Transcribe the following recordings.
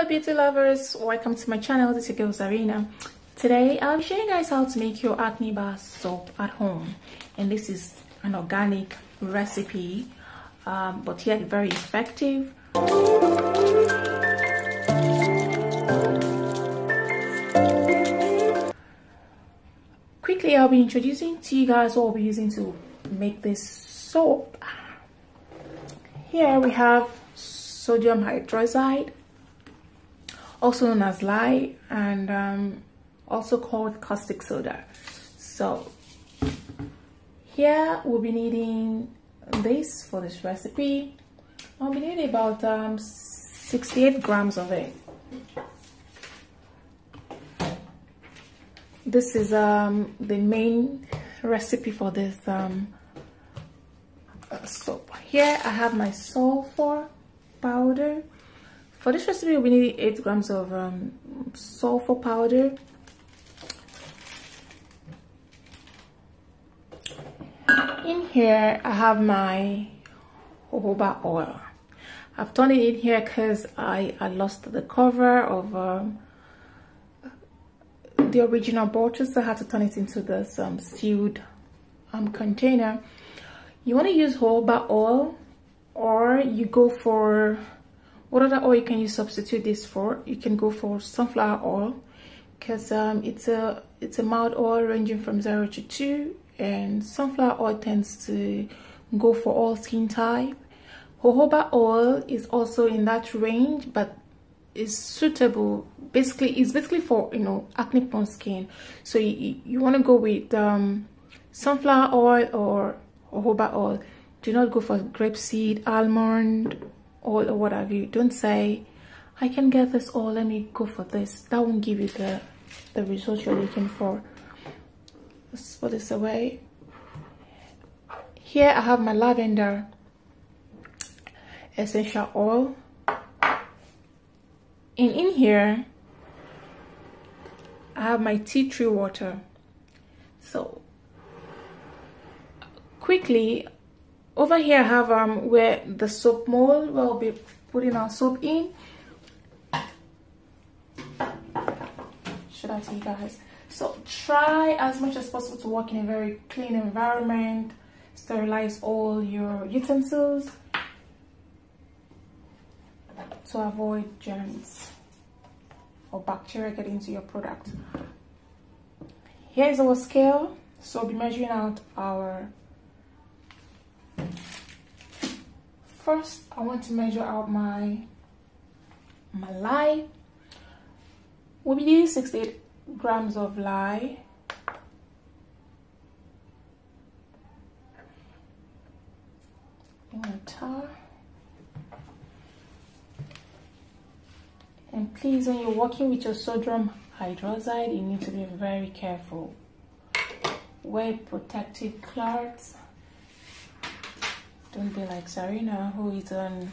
Hello beauty lovers, welcome to my channel. This is your girl Sarina. Today I'll show you guys how to make your acne bar soap at home, and this is an organic recipe but yet very effective. Quickly, I'll be introducing to you guys what we'll be using to make this soap. Here we have sodium hydroxide, also known as lye, and also called caustic soda. So here we'll be needing this for this recipe. I'll be needing about 68 grams of it. This is the main recipe for this soap. Here I have my sulfur powder. For this recipe, we need 8 grams of sulfur powder. In here, I have my jojoba oil. I've turned it in here because I lost the cover of the original bottle, so I had to turn it into this sealed container. You want to use jojoba oil, or you go for what other oil can you substitute this for? You can go for sunflower oil, because it's a mild oil ranging from 0 to 2, and sunflower oil tends to go for all skin type. Jojoba oil is also in that range, but is suitable. Basically, it's basically for, you know, acne prone skin. So you want to go with sunflower oil or jojoba oil. Do not go for grapeseed, almond oil, or what have you. Don't say, I can get this oil, let me go for this. That won't give you the result you're looking for. Let's put this away. Here I have my lavender essential oil, and in here I have my tea tree water. So quickly, over here I have where the soap mold where we'll be putting our soap in. Should I tell you guys? So try as much as possible to work in a very clean environment. Sterilize all your utensils to avoid germs or bacteria getting into your product. Here is our scale, so we'll be measuring out our. First, I want to measure out my lye. We'll be using 68 grams of lye. And please, when you're working with your sodium hydroxide, you need to be very careful. Wear protective cloths. Don't be like Sarina, who is on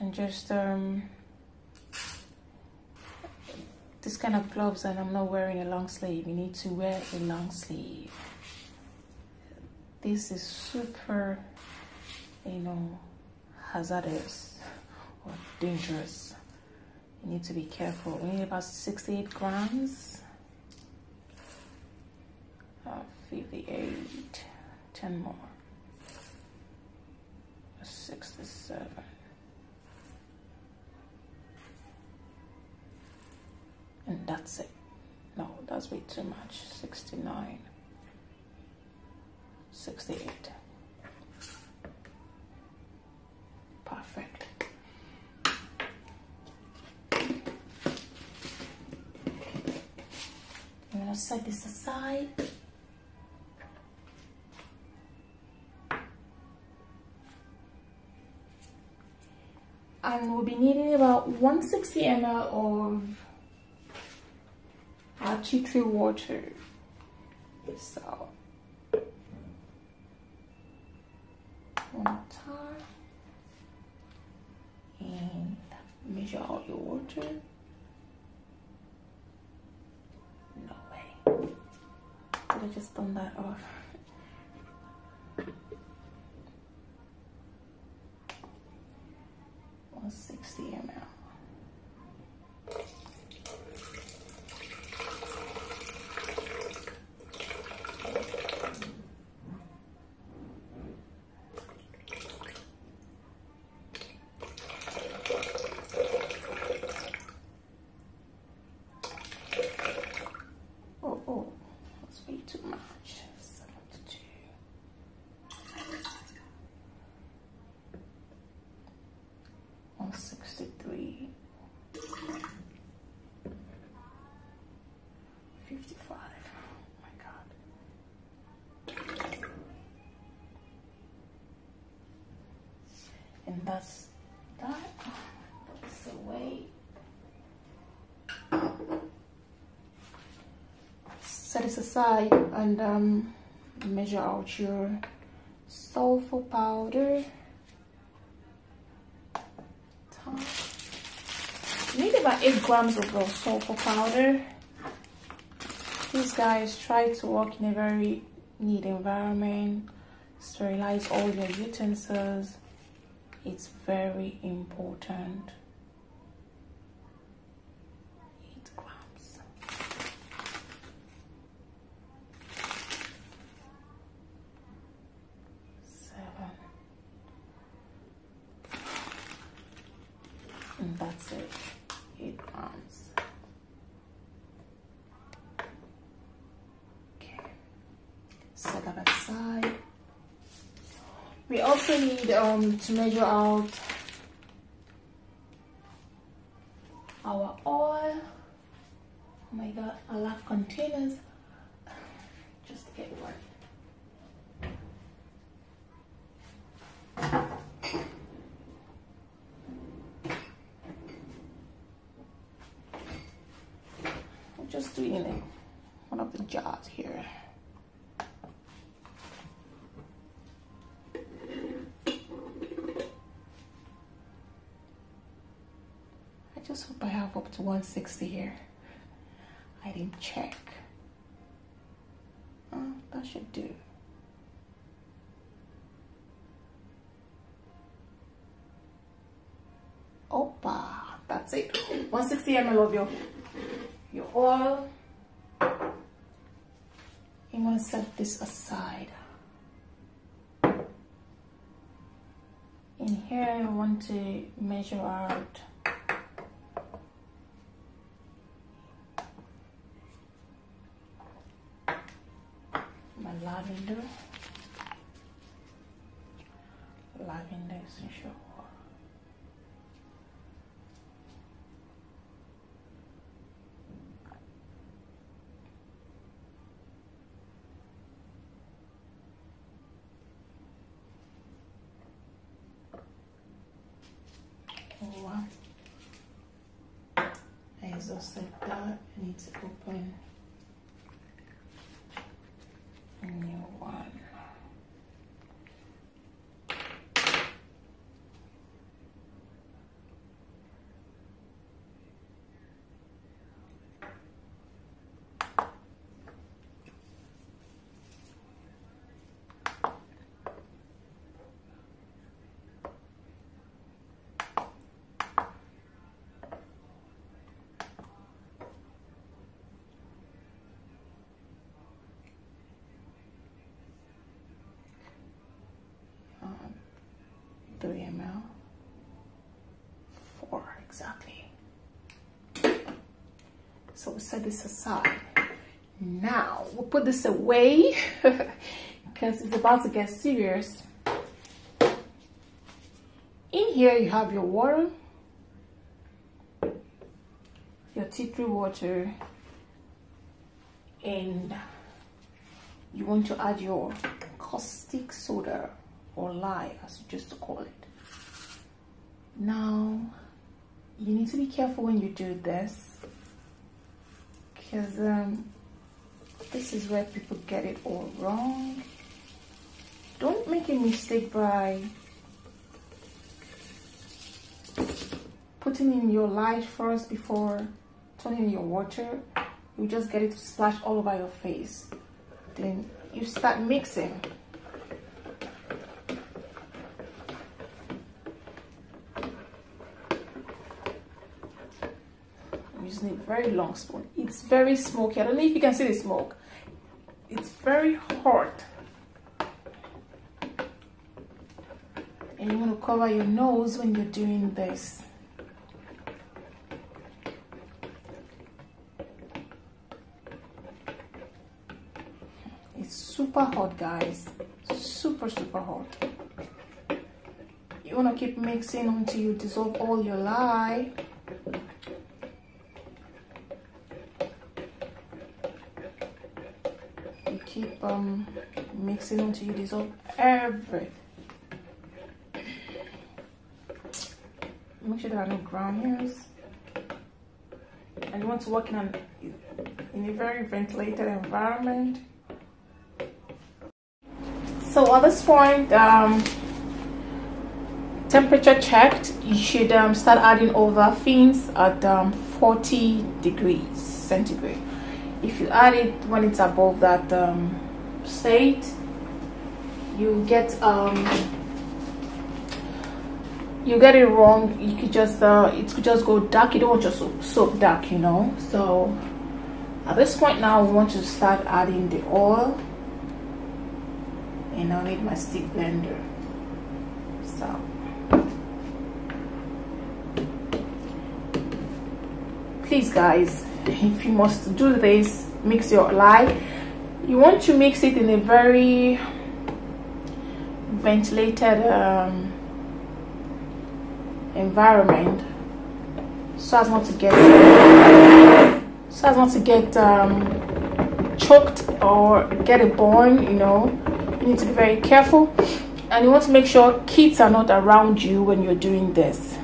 and just this kind of gloves, and I'm not wearing a long sleeve. You need to wear a long sleeve. This is super, you know, hazardous or dangerous. You need to be careful. We need about 68 grams of 58, 10 more. 67. And that's it. No, that's way too much. 69. 68. Perfect. I'm gonna set this aside. And we'll be needing about 160 ml of our tea tree water. So, one more time, and measure out your water. No way. Did I just turn that off? adjust that. Put this away. Set this aside and measure out your sulfur powder. You need about 8 grams of those sulfur powder. These guys, try to work in a very neat environment. Sterilize all your utensils. It's very important. 8 grams. And that's it. 8 grams. Okay. Set that aside. We also need to measure out our oil. Oh my god, I love containers. Just get one. I'll just do it in one of the jars here. Just hope I have up to 160 here. I didn't check. Oh, that should do. Opa, that's it. 160 ml of your oil. I'm gonna set this aside. In here, I want to measure out lavender essential oil. Oh, wow. I exhausted that. I need to open a new one. Exactly. So we set this aside. Now we'll put this away because it's about to get serious. In here you have your water, your tea tree water, and you want to add your caustic soda or lye, as you just call it. Now you need to be careful when you do this because this is where people get it all wrong. Don't make a mistake by putting in your lye first before turning in your water. You just get it to splash all over your face. Then you start mixing. Using a very long spoon. It's very smoky. I don't know if you can see the smoke. It's very hot. And you want to cover your nose when you're doing this. It's super hot, guys. Super hot. You want to keep mixing until you dissolve all your lye. Keep mixing until you dissolve everything. Make sure there are no granules. And you want to work in a very ventilated environment. So at this point, temperature checked, you should start adding over fins at 40 degrees centigrade. If you add it when it's above that state, you get it wrong. You could just it could just go dark. You don't want your soap dark, you know. So at this point now, we want to start adding the oil, and I'll need my stick blender. So please guys, if you must do this, mix your lye. You want to mix it in a very ventilated environment, so as not to get choked or get a burn, you know. You need to be very careful, and you want to make sure kids are not around you when you're doing this.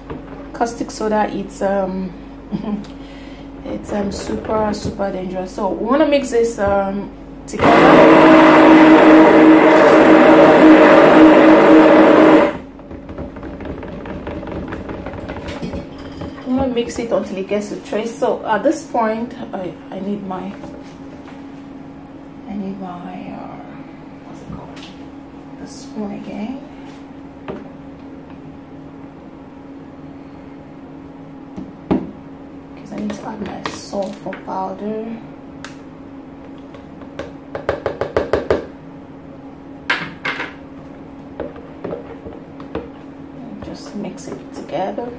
Caustic soda, it's super dangerous. So we want to mix this together. Mix it until it gets to trace. So at this point, I need my what's it called, the spoon again. Because I need to add my sulfur powder. And just mix it together.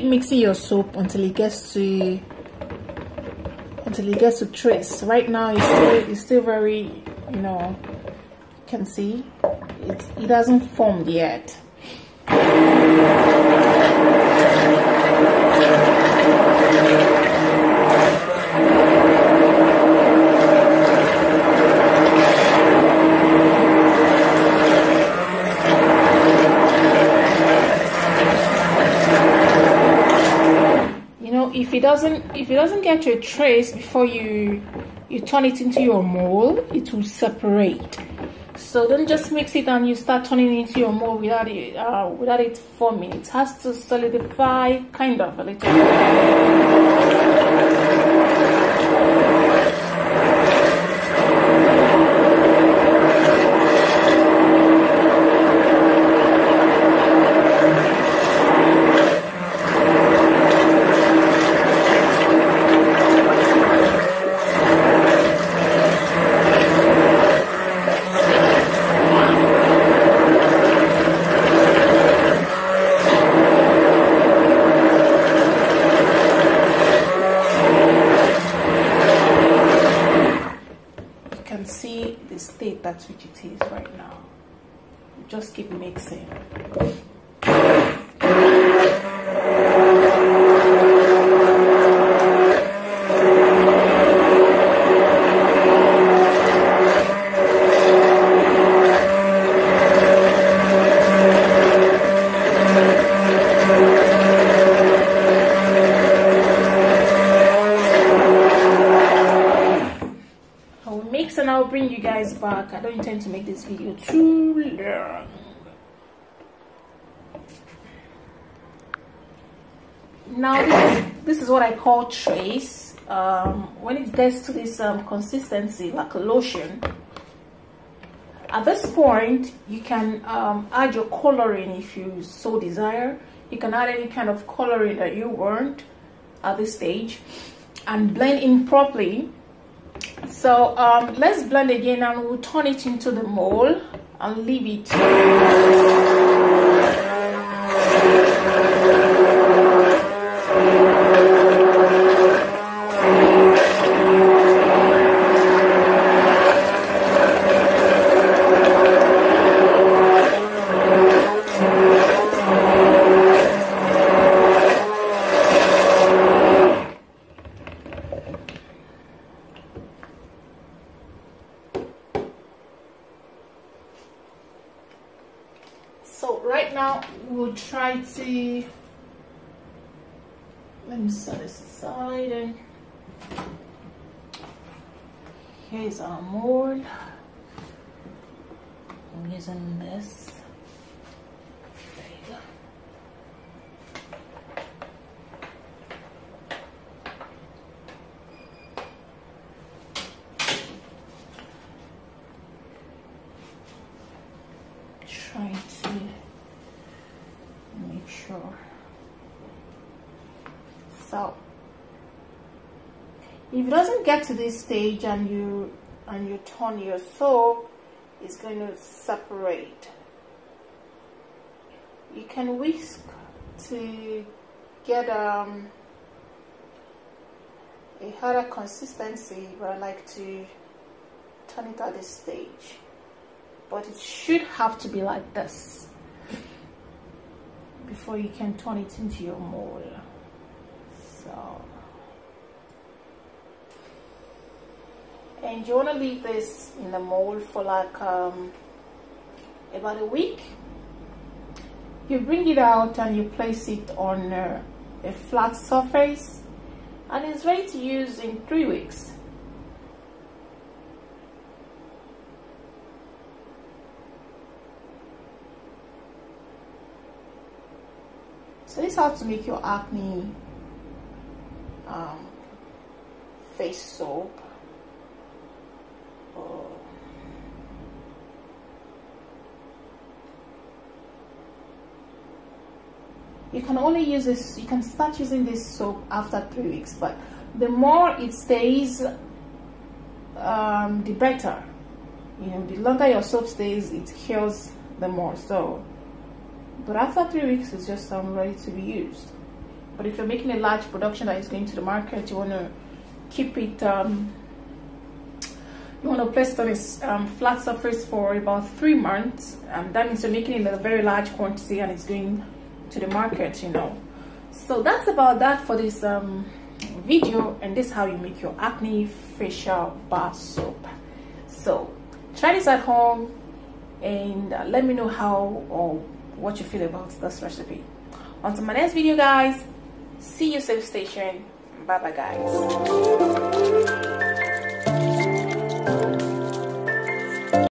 Mixing your soap until it gets to trace. Right now it's still very, you know, you can see it hasn't formed yet. If it doesn't get to a trace before you turn it into your mold, it will separate. So don't just mix it and you start turning it into your mold without it forming. It has to solidify kind of a little which it is right now. Just keep mixing. Back. I don't intend to make this video too long. Now this is what I call trace. When it gets to this consistency like a lotion, at this point you can add your coloring if you so desire. You can add any kind of coloring that you want at this stage and blend in properly. So let's blend again, and we'll turn it into the mold and leave it. try to, let me set this aside, and here's our mold. I'm using this. There you go. Try to make sure. So if it doesn't get to this stage and you turn your soap, it's going to separate. You can whisk to get a harder consistency, but I like to turn it at this stage. But it should have to be like this before you can turn it into your mold. So. And you want to leave this in the mold for like about a week. You bring it out and you place it on a flat surface, and it's ready to use in 3 weeks. So this is how to make your acne face soap. You can only use this, you can start using this soap after 3 weeks, but the more it stays, the better. You know, the longer your soap stays, it cures the more. So, but after 3 weeks, it's just ready to be used. But if you're making a large production that is going to the market, you want to keep it, you want to place it on a flat surface for about 3 months. That means you're making it in a very large quantity and it's going to the market, you know. So that's about that for this video, and this is how you make your acne facial bar soap. So try this at home and let me know how or what you feel about this recipe. Until my next video, guys, see you safe station. Bye bye, guys.